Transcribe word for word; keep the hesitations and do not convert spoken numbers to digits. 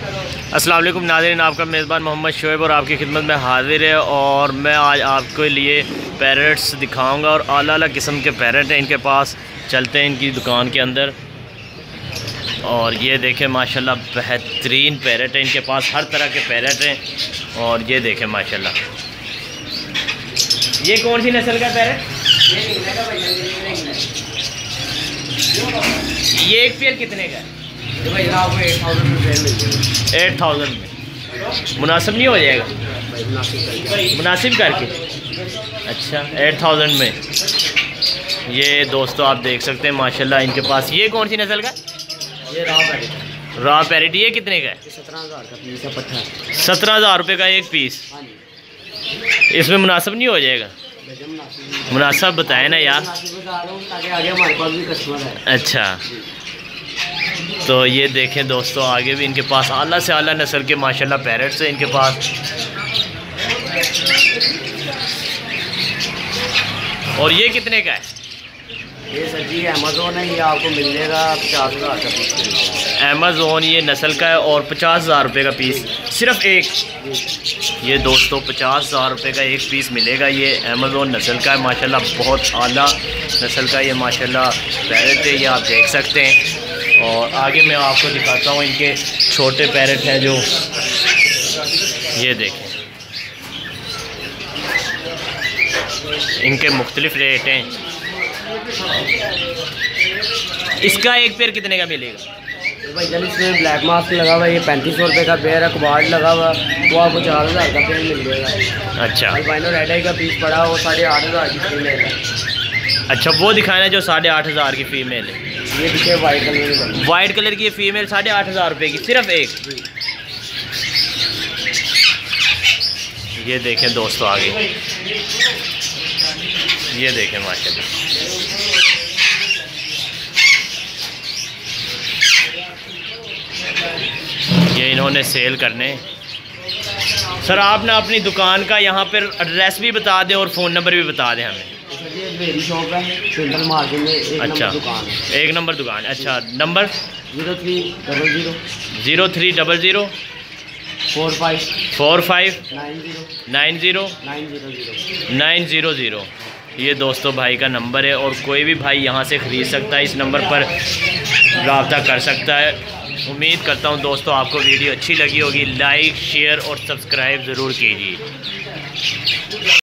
अस्सलाम वालेकुम नाज़रीन, आपका मेज़बान मोहम्मद शोएब और आपकी खिदमत में हाजिर है। और मैं आज आपके लिए पैरट्स दिखाऊंगा और आला आला किस्म के पैरट हैं इनके पास। चलते हैं इनकी दुकान के अंदर। और ये देखें माशाल्लाह बेहतरीन पैरट है इनके पास, हर तरह के पैरट हैं। और ये देखें माशाल्लाह, ये कौन सी नस्ल का पैरट? ये एक पेयर कितने का? एट थाउजेंड में मुनासिब नहीं हो जाएगा? मुनासिब करके, अच्छा एट थाउजेंड में। ये दोस्तों आप देख सकते हैं माशाल्लाह इनके पास। ये कौन सी नस्ल का? ये रॉ पैरेट। ये कितने का है? सत्रह हज़ार रुपये का एक पीस। इसमें मुनासिब नहीं हो जाएगा? मुनासिब बताए ना यार। अच्छा, तो ये देखें दोस्तों आगे भी इनके पास आला से आला नस्ल के माशाल्लाह पैरट्स हैं इनके पास। और ये कितने का है? ये सर जी अमेज़ोन है, ये आपको मिल जाएगा पचास हज़ार का पीस। अमेज़ोन ये नस्ल का है और पचास हज़ार रुपये का पीस सिर्फ एक। ये दोस्तों पचास हज़ार रुपये का एक पीस मिलेगा। ये अमेज़ोन नस्ल का है माशाल्लाह, बहुत आला नस्ल का ये माशाल्लाह पैरेट है, ये आप देख सकते हैं। और आगे मैं आपको दिखाता हूँ इनके छोटे पैरेट हैं जो ये देखें, इनके मुख्तलिफ रेट हैं। इसका एक पेयर कितने का मिलेगा? भाई जब इसमें ब्लैक मास्क लगा हुआ है, ये पैंतीस सौ रुपये का पेयर है। कबाड़ लगा हुआ वो आपको चार हज़ार का पेयर मिल जाएगा। अच्छा, अल्बाइनो रेड आई का पीस पड़ा वो साढ़े आठ हज़ार की फीमेल है। अच्छा, वो दिखाना है जो साढ़े आठ हज़ार की फीमेल है। ये देखिए वाइट कलर, वाइट कलर की फीमेल साढ़े आठ हज़ार रुपये की सिर्फ एक। ये देखें दोस्तों आगे, ये देखें माशाल्लाह। ये इन्होंने सेल करने। सर आप ना अपनी दुकान का यहाँ पर एड्रेस भी बता दें और फ़ोन नंबर भी बता दें हमें। ये मेरी शॉप है सेंट्रल मार्केट में, एक नंबर दुकान है। एक नंबर दुकान, अच्छा। Number zero three double zero zero three double zero four five four five nine zero nine zero zero ये दोस्तों भाई का नंबर है। और कोई भी भाई यहाँ से ख़रीद सकता है, इस नंबर पर रब्ता कर सकता है। उम्मीद करता हूं दोस्तों आपको वीडियो अच्छी लगी होगी। लाइक, शेयर और सब्सक्राइब ज़रूर कीजिए।